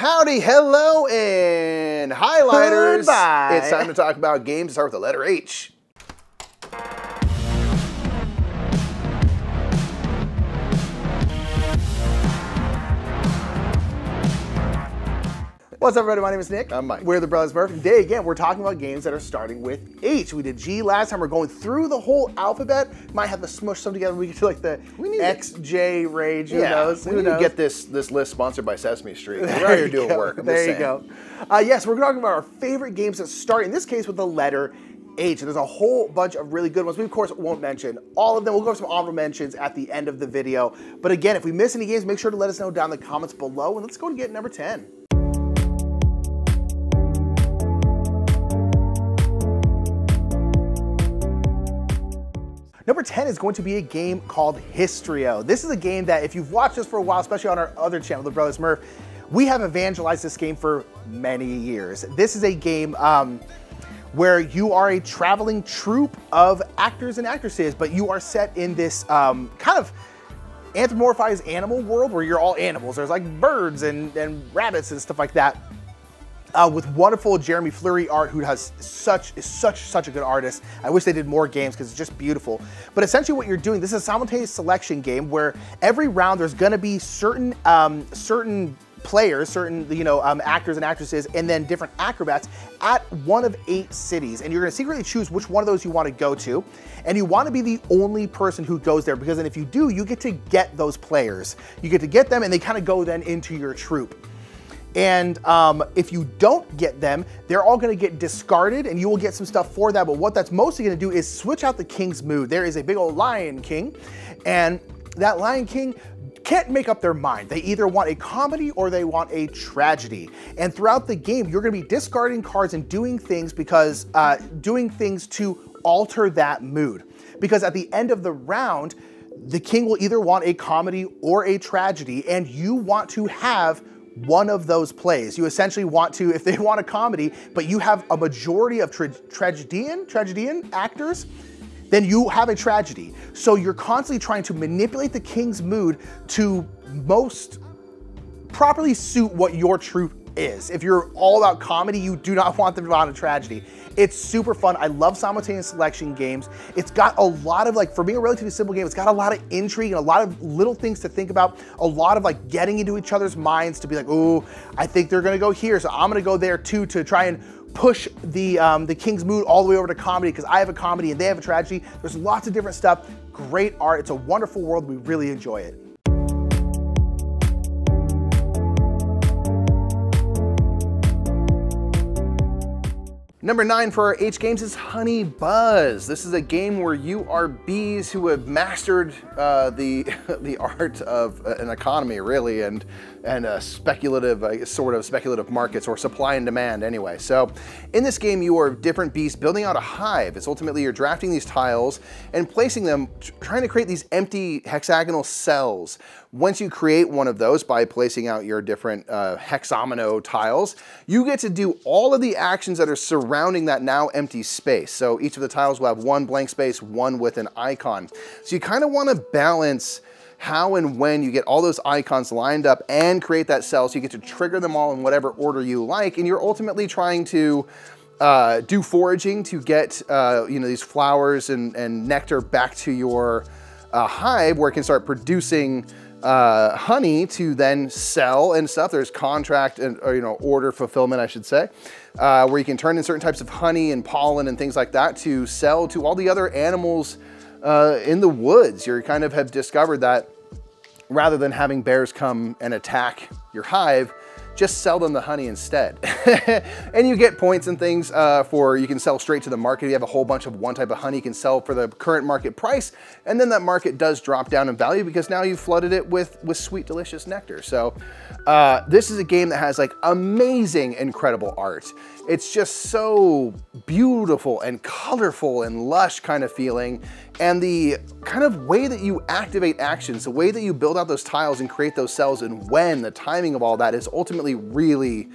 Howdy, hello, and highlighters. Goodbye. It's time to talk about games. Start with the letter H. What's up, everybody? My name is Nick. I'm Mike. We're the Brothers Murph. Today, again, we're talking about games that are starting with H. We did G last time. We're going through the whole alphabet. Might have to smush some together. We could do like the XJ Rage. Who knows? We need to get this list sponsored by Sesame Street. We're out here doing work. There you go. Yes, we're talking about our favorite games that start, in this case, with the letter H. And there's a whole bunch of really good ones. We, of course, won't mention all of them. We'll go over some honorable mentions at the end of the video. But again, if we miss any games, make sure to let us know down in the comments below. And let's go and get number 10. Number 10 is going to be a game called Histrio. This is a game that if you've watched us for a while, especially on our other channel, The Brothers Murph, we have evangelized this game for many years. This is a game where you are a traveling troupe of actors and actresses, but you are set in this kind of anthropomorphized animal world where you're all animals. There's like birds and rabbits and stuff like that. With wonderful Jeremy Fleury art, who has such a good artist. I wish they did more games because it's just beautiful. But essentially what you're doing, this is a simultaneous selection game where every round there's gonna be certain, certain actors and actresses, and then different acrobats at one of 8 cities. And you're gonna secretly choose which one of those you wanna go to. And you wanna be the only person who goes there, because then if you do, you get to get those players. You get to get them and they kinda go then into your troupe. And if you don't get them, they're all gonna get discarded and you will get some stuff for that. But what that's mostly gonna do is switch out the king's mood. There is a big old Lion King, and that Lion King can't make up their mind. They either want a comedy or they want a tragedy. And throughout the game, you're gonna be discarding cards and doing things because, doing things to alter that mood. Because at the end of the round, the king will either want a comedy or a tragedy, and you want to have one of those plays. You essentially want to, if they want a comedy, but you have a majority of tragedian actors, then you have a tragedy. So you're constantly trying to manipulate the king's mood to most properly suit what your troupe is. If you're all about comedy, you do not want them to be on a tragedy. It's super fun. I love simultaneous selection games. It's got a lot of, like, for being a relatively simple game, it's got a lot of intrigue and a lot of little things to think about, a lot of like getting into each other's minds to be like, oh, I think they're gonna go here, so I'm gonna go there too, to try and push the king's mood all the way over to comedy because I have a comedy and they have a tragedy. There's lots of different stuff, great art. It's a wonderful world. We really enjoy it. Number 9 for our H games is Honey Buzz. This is a game where you are bees who have mastered the art of an economy, really, and speculative, sort of speculative markets, or supply and demand anyway. So in this game, you are different bees building out a hive. It's ultimately you're drafting these tiles and placing them, trying to create these empty hexagonal cells. Once you create one of those by placing out your different hexamino tiles, you get to do all of the actions that are surrounding that now empty space. So each of the tiles will have one blank space, one with an icon. So you kind of want to balance how and when you get all those icons lined up and create that cell, so you get to trigger them all in whatever order you like. And you're ultimately trying to do foraging to get these flowers and nectar back to your hive, where it can start producing honey to then sell and stuff. There's contract and, or, order fulfillment, I should say, where you can turn in certain types of honey and pollen and things like that to sell to all the other animals in the woods. You kind of have discovered that rather than having bears come and attack your hive, just sell them the honey instead. And you get points and things for, you can sell straight to the market. You have a whole bunch of one type of honey you can sell for the current market price. And then that market does drop down in value because now you've flooded it with sweet, delicious nectar. So this is a game that has like amazing, incredible art. It's just so beautiful and colorful and lush kind of feeling. And the kind of way that you activate actions, the way that you build out those tiles and create those cells, and when, the timing of all that is ultimately really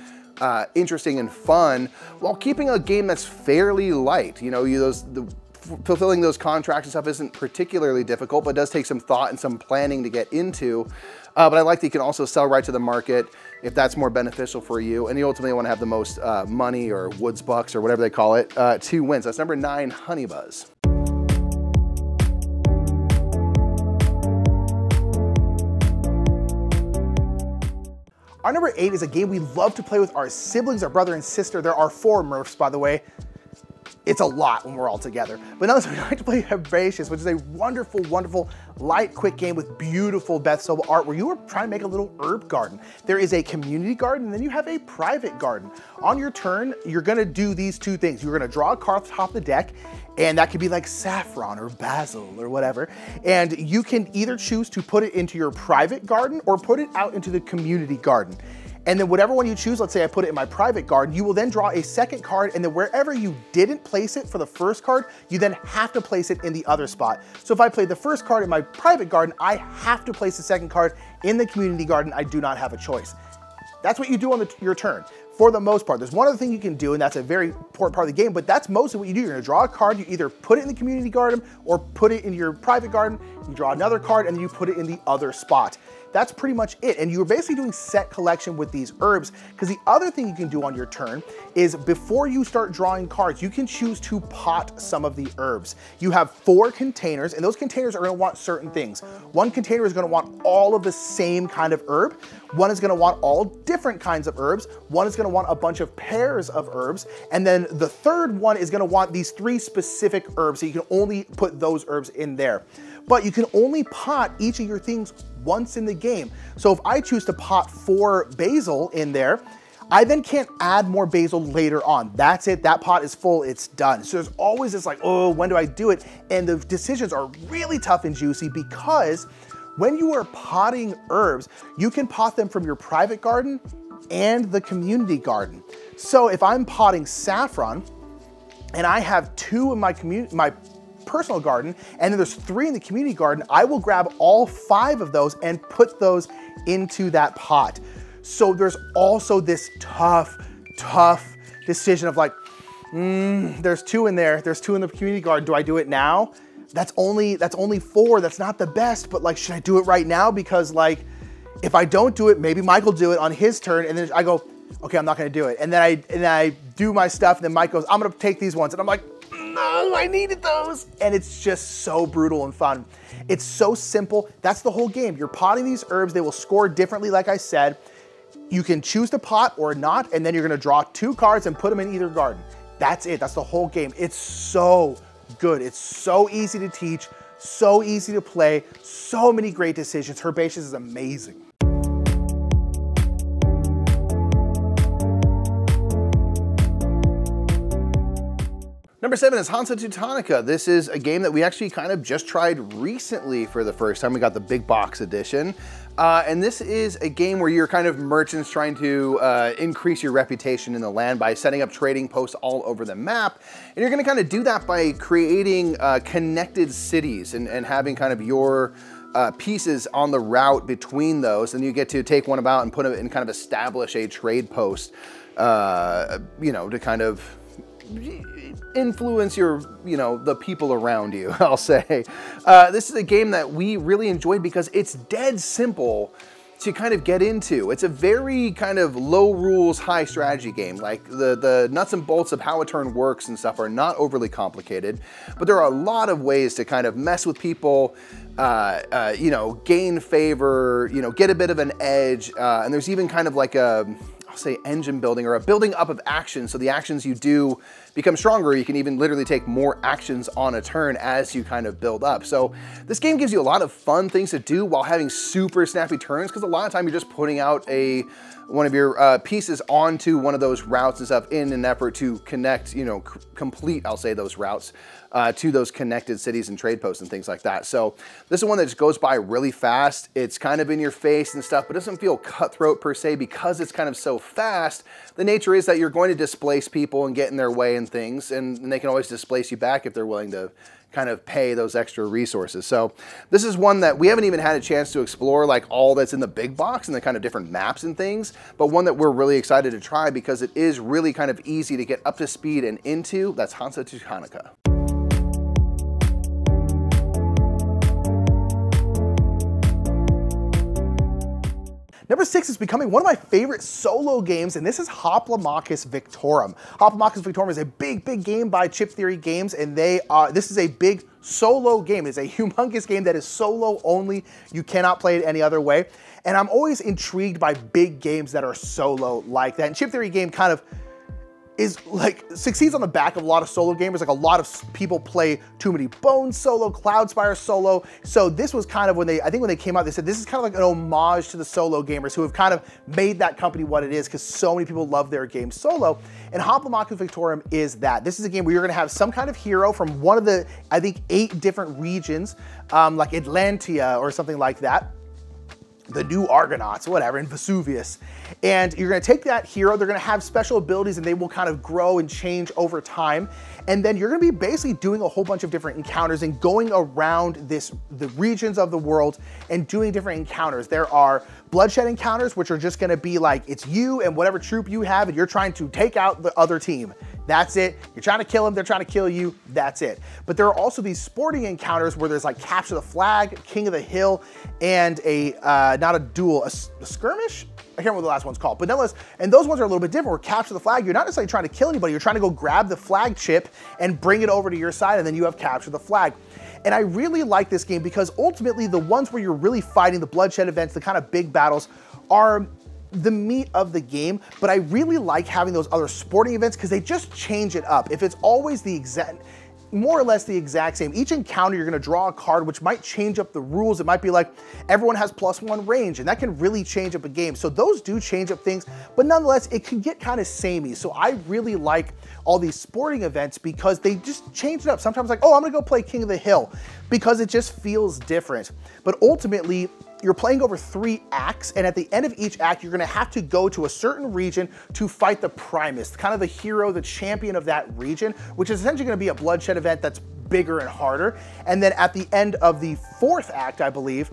interesting and fun, while keeping a game that's fairly light. You know, those, the fulfilling those contracts and stuff isn't particularly difficult, but it does take some thought and some planning to get into. But I like that you can also sell right to the market if that's more beneficial for you. And you ultimately want to have the most money or woods bucks or whatever they call it to win. So that's number 9, Honey Buzz. Our number 8 is a game we love to play with our siblings, our brother and sister. There are 4 Murphs, by the way. It's a lot when we're all together. But nonetheless, we like to play Herbaceous, which is a wonderful, wonderful, light, quick game with beautiful Beth Sobel art where you are trying to make a little herb garden. There is a community garden, and then you have a private garden. On your turn, you're gonna do these 2 things. You're gonna draw a card off the top of the deck, and that could be like saffron or basil or whatever. And you can either choose to put it into your private garden or put it out into the community garden. And then whatever one you choose, let's say I put it in my private garden, you will then draw a second card, and then wherever you didn't place it for the first card, you then have to place it in the other spot. So if I played the first card in my private garden, I have to place the second card in the community garden. I do not have a choice. That's what you do on your turn. For the most part, there's one other thing you can do, and that's a very important part of the game, but that's mostly what you do. You're gonna draw a card, you either put it in the community garden or put it in your private garden, you draw another card, and then you put it in the other spot. That's pretty much it. And you're basically doing set collection with these herbs, because the other thing you can do on your turn is before you start drawing cards, you can choose to pot some of the herbs. You have 4 containers, and those containers are gonna want certain things. One container is gonna want all of the same kind of herb. One is gonna want all different kinds of herbs. One is gonna want a bunch of pairs of herbs, and then the third one is gonna want these 3 specific herbs, so you can only put those herbs in there. But you can only pot each of your things once in the game. So if I choose to pot 4 basil in there, I then can't add more basil later on. That's it, that pot is full, it's done. So there's always this like, oh, when do I do it? And the decisions are really tough and juicy, because when you are potting herbs, you can pot them from your private garden and the community garden. So if I'm potting saffron and I have 2 in my personal garden, and then there's 3 in the community garden, I will grab all 5 of those and put those into that pot. So there's also this tough decision of like, there's 2 in there, there's 2 in the community garden, do I do it now? That's only 4, that's not the best, but like, should I do it right now? Because like, if I don't do it, maybe Mike will do it on his turn, and then I go, okay, I'm not gonna do it. And then I do my stuff, and then Mike goes, I'm gonna take these ones. And I'm like, no, I needed those. And it's just so brutal and fun. It's so simple. That's the whole game. You're potting these herbs. They will score differently, like I said. You can choose to pot or not, and then you're gonna draw 2 cards and put them in either garden. That's it, that's the whole game. It's so good. It's so easy to teach, so easy to play, so many great decisions. Herbaceous is amazing. Number 7 is Hansa Teutonica. This is a game that we actually kind of just tried recently for the first time. We got the big box edition. And this is a game where you're kind of merchants trying to increase your reputation in the land by setting up trading posts all over the map. And you're gonna kind of do that by creating connected cities and having kind of your pieces on the route between those. And you get to take one about and put it and kind of establish a trade post, you know, to kind of influence your, you know, the people around you, I'll say. This is a game that we really enjoyed because it's dead simple to kind of get into. It's a very kind of low rules, high strategy game. Like the nuts and bolts of how a turn works and stuff are not overly complicated, but there are a lot of ways to kind of mess with people, you know, gain favor, you know, get a bit of an edge. And there's even kind of like a, say, engine building or a building up of actions. So the actions you do become stronger. You can even literally take more actions on a turn as you kind of build up. So this game gives you a lot of fun things to do while having super snappy turns, because a lot of time you're just putting out one of your pieces onto one of those routes and stuff in an effort to connect, you know, complete, I'll say, those routes to those connected cities and trade posts and things like that. So this is one that just goes by really fast. It's kind of in your face and stuff, but doesn't feel cutthroat per se, because it's kind of so fast. The nature is that you're going to displace people and get in their way and things, and they can always displace you back if they're willing to kind of pay those extra resources. So this is one that we haven't even had a chance to explore, like all that's in the big box and the kind of different maps and things, but one that we're really excited to try because it is really kind of easy to get up to speed and into. That's Hansa Teutonica. Number 6 is becoming one of my favorite solo games, and this is Hoplomachus Victorum. Hoplomachus Victorum is a big game by Chip Theory Games, and they this is a big solo game. It's a humongous game that is solo only. You cannot play it any other way. And I'm always intrigued by big games that are solo like that. And Chip Theory Game kind of is like succeeds on the back of a lot of solo gamers. Like a lot of people play Too Many Bones solo, Cloudspire solo. So this was kind of when they, I think when they came out, they said this is kind of like an homage to the solo gamers who have kind of made that company what it is because so many people love their game solo. And Hoplomachus Victorum is that. This is a game where you're gonna have some kind of hero from one of the, I think 8 different regions, like Atlantia or something like that. The New Argonauts, whatever, in Vesuvius. And you're gonna take that hero, they're gonna have special abilities and they will kind of grow and change over time. And then you're gonna be basically doing a whole bunch of different encounters and going around the regions of the world and doing different encounters. There are bloodshed encounters, which are just gonna be like, it's you and whatever troop you have and you're trying to take out the other team. That's it. You're trying to kill them, they're trying to kill you, that's it. But there are also these sporting encounters where there's like capture the flag, king of the hill, and a, not a duel, a skirmish? I can't remember what the last one's called, but nonetheless, and those ones are a little bit different where capture the flag, you're not necessarily trying to kill anybody, you're trying to go grab the flag chip and bring it over to your side and then you have capture the flag. And I really like this game because ultimately the ones where you're really fighting the bloodshed events, the kind of big battles are the meat of the game, but I really like having those other sporting events because they just change it up. If it's always the exact, more or less the exact same, each encounter you're gonna draw a card which might change up the rules. It might be like everyone has +1 range and that can really change up a game. So those do change up things, but nonetheless it can get kind of samey. So I really like all these sporting events because they just change it up. Sometimes like, oh, I'm gonna go play King of the Hill because it just feels different. But ultimately, you're playing over 3 acts, and at the end of each act, you're gonna have to go to a certain region to fight the Primus, kind of the hero, the champion of that region, which is essentially gonna be a bloodshed event that's bigger and harder. And then at the end of the 4th act, I believe,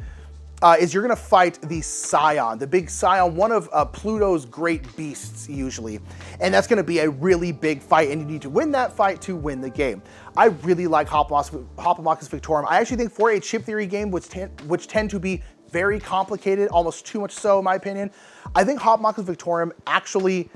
is you're gonna fight the Scion, the big Scion, one of Pluto's great beasts usually. And that's gonna be a really big fight and you need to win that fight to win the game. I really like Hoplomachus Victorum. I actually think for a Chip Theory game, which tend to be very complicated, almost too much so in my opinion, I think Hoplomachus Victorum actually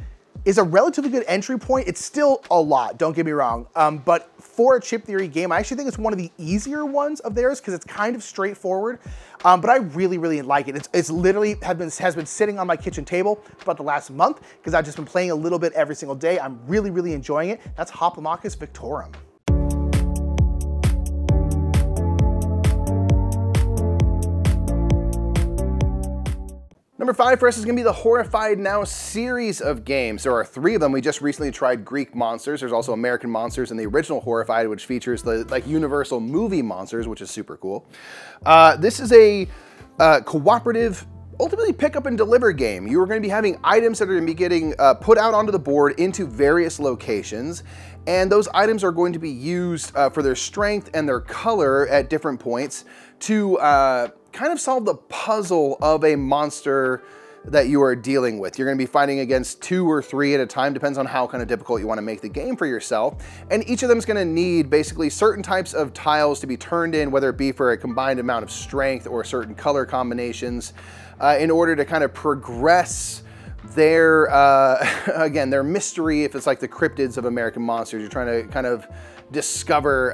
is a relatively good entry point. It's still a lot, don't get me wrong, but for a Chip Theory game, I actually think it's one of the easier ones of theirs because it's kind of straightforward, but I really like it. It's literally has been sitting on my kitchen table for about the last month because I've just been playing a little bit every single day. I'm really enjoying it. That's Hoplomachus Victorum. Number 5 for us is gonna be the Horrified Now series of games. There are 3 of them. We just recently tried Greek Monsters. There's also American Monsters and the original Horrified, which features the like Universal movie monsters, which is super cool. This is a cooperative, ultimately pick up and deliver game. You are gonna be having items that are gonna be getting put out onto the board into various locations. And those items are going to be used for their strength and their color at different points to kind of solve the puzzle of a monster that you are dealing with. You're gonna be fighting against 2 or 3 at a time, depends on how kind of difficult you wanna make the game for yourself. And each of them is gonna need basically certain types of tiles to be turned in, whether it be for a combined amount of strength or certain color combinations, in order to kind of progress their, again, their mystery, if it's like the cryptids of American Monsters. You're trying to kind of discover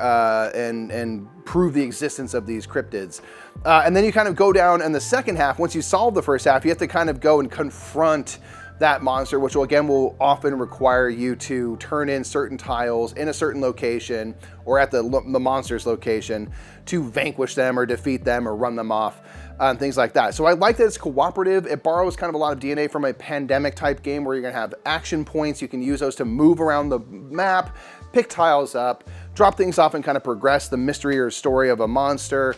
and prove the existence of these cryptids. And then you kind of go down in the second half. Once you solve the first half, you have to kind of go and confront that monster, which will, again, will often require you to turn in certain tiles in a certain location or at the monster's location to vanquish them or defeat them or run them off. And things like that. So I like that it's cooperative. It borrows kind of a lot of DNA from a Pandemic type game where you're gonna have action points. You can use those to move around the map, pick tiles up, drop things off and kind of progress the mystery or story of a monster,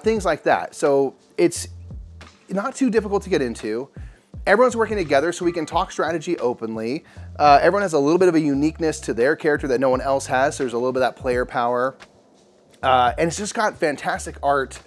things like that. So it's not too difficult to get into. Everyone's working together so we can talk strategy openly. Everyone has a little bit of a uniqueness to their character that no one else has. So there's a little bit of that player power. And it's just got fantastic art,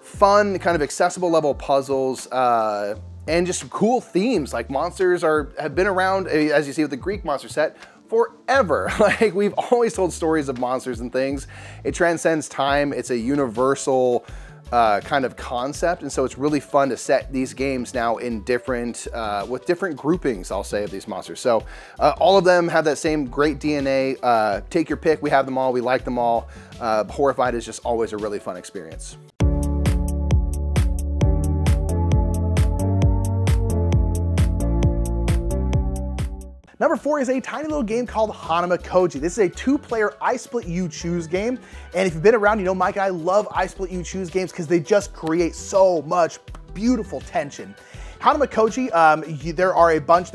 fun, kind of accessible level puzzles, and just cool themes. Like monsters have been around, as you see with the Greek monster set, forever. Like we've always told stories of monsters and things. It transcends time. It's a universal kind of concept, and so it's really fun to set these games now in different, with different groupings, I'll say, of these monsters. So all of them have that same great DNA. Take your pick, we have them all, we like them all. Horrified is just always a really fun experience. Number 4 is a tiny little game called Hanamikoji. This is a 2-player I Split You Choose game. And if you've been around, you know Mike and I love I Split You Choose games because they just create so much beautiful tension. Hanamikoji, there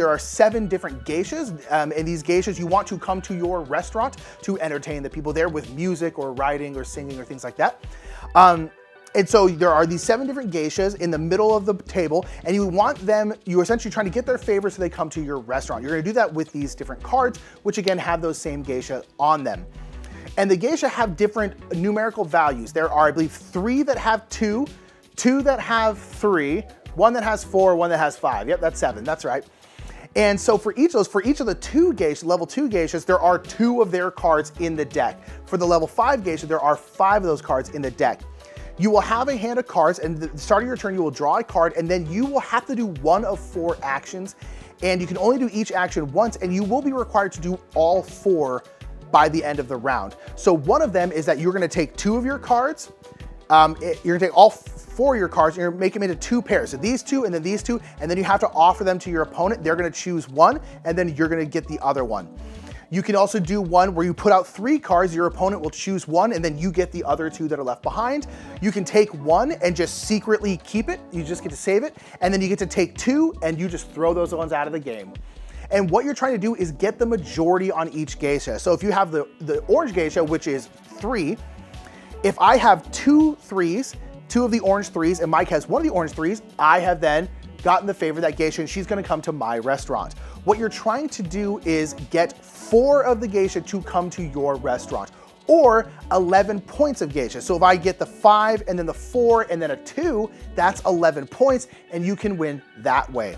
are 7 different geishas, and these geishas, you want to come to your restaurant to entertain the people there with music or writing or singing or things like that. And so there are these 7 different geishas in the middle of the table, and you want them, you're essentially trying to get their favor so they come to your restaurant. You're gonna do that with these different cards, which again have those same geisha on them. And the geisha have different numerical values. There are, I believe, 3 that have 2, 2 that have 3, 1 that has 4, 1 that has 5. Yep, that's 7, that's right. And so for each of those, for each of the 2 geishas, level 2 geishas, there are 2 of their cards in the deck. For the level 5 geisha, there are 5 of those cards in the deck. You will have a hand of cards, and at the start of your turn, you will draw a card, and then you will have to do 1 of 4 actions, and you can only do each action once, and you will be required to do all 4 by the end of the round. So one of them is that you're gonna take 2 of your cards, you're gonna take all 4 of your cards, and you're gonna make them into 2 pairs. So these 2, and then these 2, and then you have to offer them to your opponent. They're gonna choose 1, and then you're gonna get the other one. You can also do one where you put out 3 cards, your opponent will choose 1, and then you get the other 2 that are left behind. You can take 1 and just secretly keep it, you just get to save it, and then you get to take 2 and you just throw those ones out of the game. And what you're trying to do is get the majority on each geisha. So if you have the orange geisha, which is 3, if I have 2 3s, 2 of the orange 3s, and Mike has 1 of the orange 3s, I have then gotten the favor of that geisha, and she's gonna come to my restaurant. What you're trying to do is get 4 of the geisha to come to your restaurant, or 11 points of geisha. So if I get the 5 and then the 4 and then a 2, that's 11 points, and you can win that way.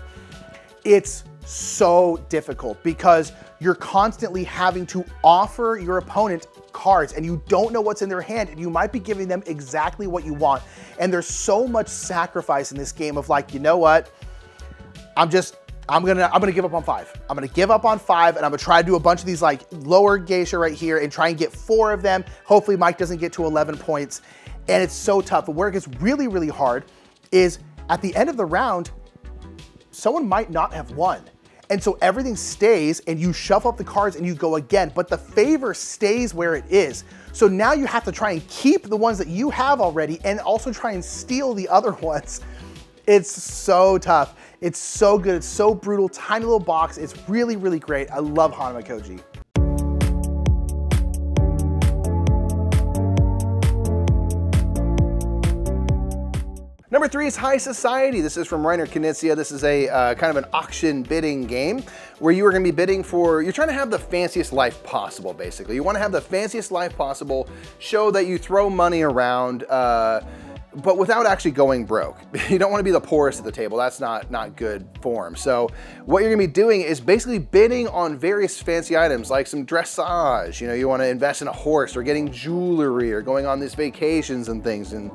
It's so difficult because you're constantly having to offer your opponent cards, and you don't know what's in their hand, and you might be giving them exactly what you want. And there's so much sacrifice in this game of, like, you know what? I'm gonna give up on 5. I'm gonna give up on 5, and I'm gonna try to do a bunch of these, like, lower geisha right here and try and get 4 of them. Hopefully Mike doesn't get to 11 points. And it's so tough. But where it gets really, really hard is at the end of the round, someone might not have won. And so everything stays, and you shuffle up the cards and you go again, but the favor stays where it is. So now you have to try and keep the ones that you have already and also try and steal the other ones. It's so tough. It's so good, it's so brutal, tiny little box. It's really, really great. I love Hanamikoji. Number 3 is High Society. This is from Reiner Knizia. This is a kind of an auction bidding game where you are gonna be bidding for, you're trying to have the fanciest life possible, basically. You wanna have the fanciest life possible, show that you throw money around, but without actually going broke. You don't wanna be the poorest at the table. That's not good form. So what you're gonna be doing is basically bidding on various fancy items, like some dressage. You know, you wanna invest in a horse or getting jewelry or going on these vacations and things. And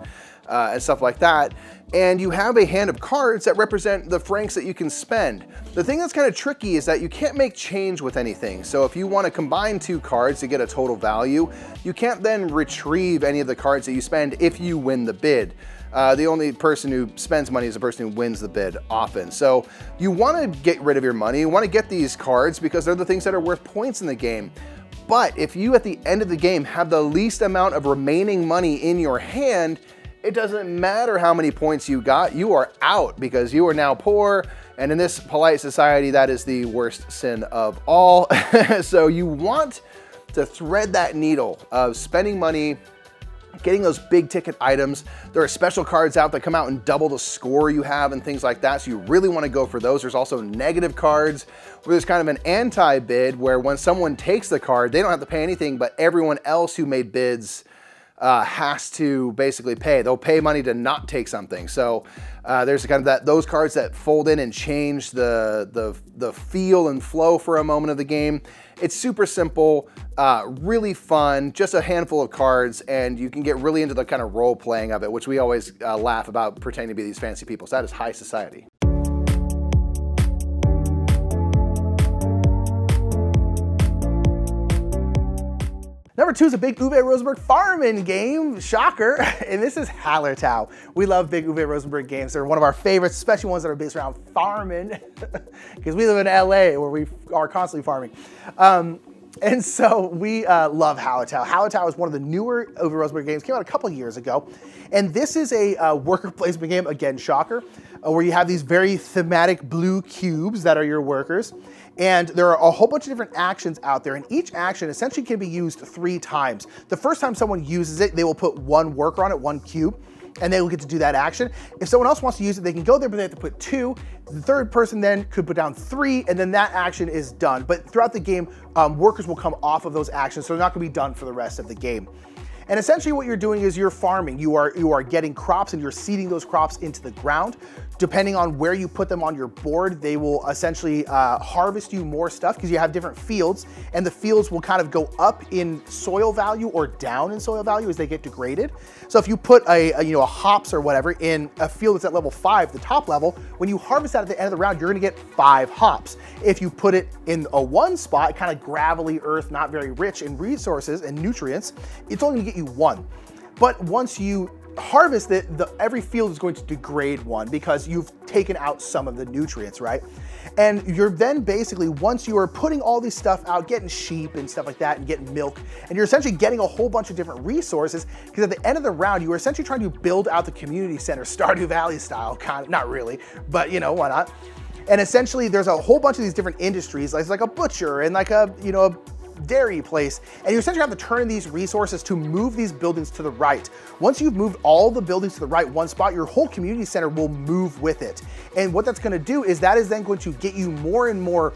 stuff like that. And you have a hand of cards that represent the francs that you can spend. The thing that's kind of tricky is that you can't make change with anything. So if you want to combine 2 cards to get a total value, you can't then retrieve any of the cards that you spend if you win the bid. The only person who spends money is the person who wins the bid often. So you want to get rid of your money, you want to get these cards because they're the things that are worth points in the game. But if you at the end of the game have the least amount of remaining money in your hand, it doesn't matter how many points you got, you are out because you are now poor. And in this polite society, that is the worst sin of all. So you want to thread that needle of spending money, getting those big ticket items. There are special cards out that come out and double the score you have and things like that. So you really want to go for those. There's also negative cards where there's kind of an anti-bid where when someone takes the card, they don't have to pay anything, but everyone else who made bids has to basically pay. They'll pay money to not take something. So there's kind of that, those cards that fold in and change the feel and flow for a moment of the game. It's super simple, really fun, just a handful of cards, and you can get really into the kind of role playing of it, which we always laugh about pretending to be these fancy people. So that is High Society. Number two is a big Uwe Rosenberg farming game, shocker, and this is Hallertau. We love big Uwe Rosenberg games. They're one of our favorites, especially ones that are based around farming, because we live in LA where we are constantly farming. And so we love Hallertau. Hallertau is one of the newer Uwe Rosenberg games, came out a couple years ago. And this is a worker placement game, again, shocker, where you have these very thematic blue cubes that are your workers. And there are a whole bunch of different actions out there, and each action essentially can be used 3 times. The first time someone uses it, they will put 1 worker on it, 1 cube, and they will get to do that action. If someone else wants to use it, they can go there, but they have to put 2. The third person then could put down 3, and then that action is done. But throughout the game, workers will come off of those actions, so they're not gonna be done for the rest of the game. And essentially what you're doing is you're farming. You are getting crops and you're seeding those crops into the ground. Depending on where you put them on your board, they will essentially harvest you more stuff because you have different fields, and the fields will kind of go up in soil value or down in soil value as they get degraded. So if you put a hops or whatever in a field that's at level 5, the top level, when you harvest that at the end of the round, you're gonna get 5 hops. If you put it in a 1 spot, kind of gravelly earth, not very rich in resources and nutrients, it's only gonna get you 1. But once you harvest it, every field is going to degrade 1 because you've taken out some of the nutrients, right? And you're then basically, once you are putting all this stuff out, getting sheep and stuff like that and getting milk, and you're essentially getting a whole bunch of different resources because at the end of the round, you are essentially trying to build out the community center, Stardew Valley style, kind of, not really, but you know, why not? And essentially there's a whole bunch of these different industries, like a butcher and like a, you know, dairy place, and you essentially have to turn in these resources to move these buildings to the right. Once you've moved all the buildings to the right 1 spot, your whole community center will move with it. And what that's going to do is that is then going to get you more and more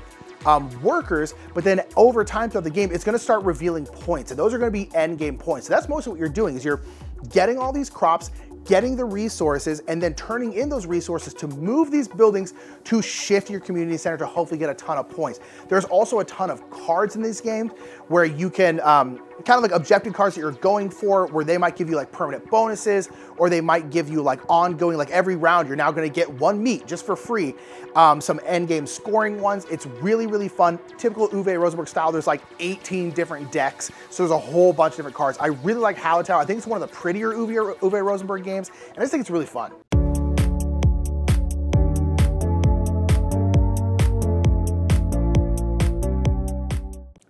workers, but then over time throughout the game, it's going to start revealing points, and those are going to be end game points. So that's mostly what you're doing is you're getting all these crops, getting the resources, and then turning in those resources to move these buildings to shift your community center to hopefully get a ton of points. There's also a ton of cards in this game where you can, kind of like objective cards that you're going for, where they might give you like permanent bonuses, or they might give you like ongoing, like every round, you're now gonna get 1 meat just for free. Some end game scoring ones. It's really, really fun. Typical Uwe Rosenberg style, there's like 18 different decks. So there's a whole bunch of different cards. I really like Hallertau. I think it's one of the prettier Uwe Rosenberg games. And I just think it's really fun.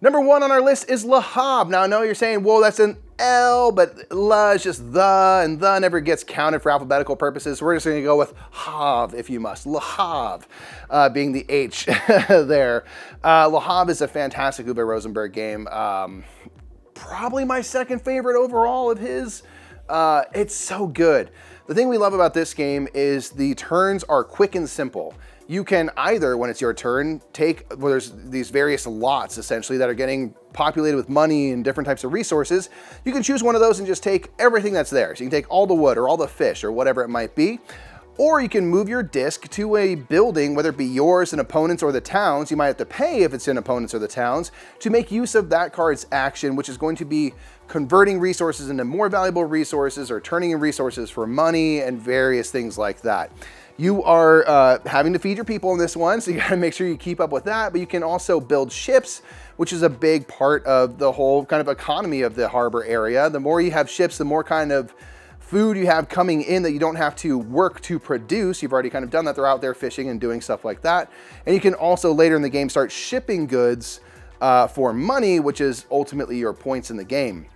Number 1 on our list is Le Havre. Now I know you're saying, whoa, that's an L, but la is just the, and the never gets counted for alphabetical purposes. So we're just gonna go with Havre if you must. Le Havre being the H there. Le Havre is a fantastic Uwe Rosenberg game. Probably my second favorite overall of his. It's so good. The thing we love about this game is the turns are quick and simple. You can either, when it's your turn, there's these various lots essentially that are getting populated with money and different types of resources. You can choose one of those and just take everything that's there. So you can take all the wood or all the fish or whatever it might be. Or you can move your disc to a building, whether it be yours, an opponent's, or the town's. You might have to pay if it's an opponent's or the town's, to make use of that card's action, which is going to be converting resources into more valuable resources or turning in resources for money and various things like that. You are having to feed your people in this one, so you gotta make sure you keep up with that, but you can also build ships, which is a big part of the whole kind of economy of the harbor area. The more you have ships, the more kind of food you have coming in that you don't have to work to produce. You've already kind of done that. They're out there fishing and doing stuff like that. And you can also later in the game start shipping goods for money, which is ultimately your points in the game.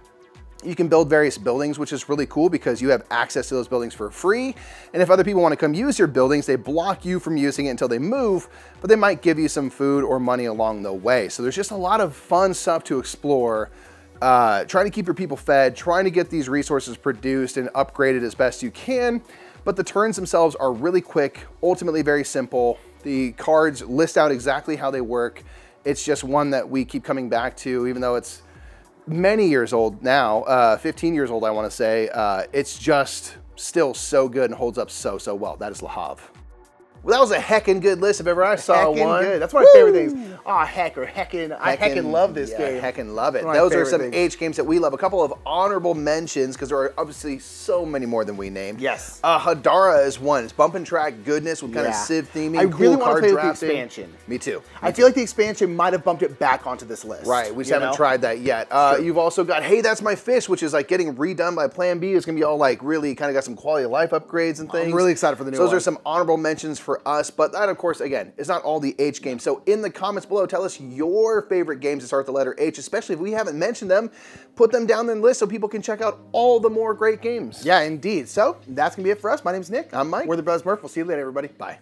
You can build various buildings, which is really cool because you have access to those buildings for free. And if other people want to come use your buildings, they block you from using it until they move, but they might give you some food or money along the way. So there's just a lot of fun stuff to explore. Trying to keep your people fed, trying to get these resources produced and upgraded as best you can. But the turns themselves are really quick, ultimately very simple. The cards list out exactly how they work. It's just one that we keep coming back to, even though it's many years old now, 15 years old, I want to say. It's just still so good and holds up so well. That is Le Havre. Well, that was a heckin' good list if ever I saw one. Good. That's one of my favorite things. Oh, heck or heckin', I heckin' love this game. Heckin' love it. Those are some H games that we love. A couple of honorable mentions, because there are obviously so many more than we named. Yes. Hadara is one. It's bump and track goodness with kind of Civ theming, cool card drafting. I really want to play the expansion. Me too. I feel like the expansion might have bumped it back onto this list. Right, we just haven't tried that yet. You've also got Hey, That's My Fish, which is like getting redone by Plan B. It's going to be all like really kind of got some quality of life upgrades and things. I'm really excited for the new one. Those are some honorable mentions for us, but that, of course, again, is not all the H games. So in the comments below, tell us your favorite games that start the letter H, especially if we haven't mentioned them. Put them down in the list so people can check out all the more great games. Yeah, indeed. So that's going to be it for us. My name's Nick. I'm Mike. We're the Brothers Murph. We'll see you later, everybody. Bye.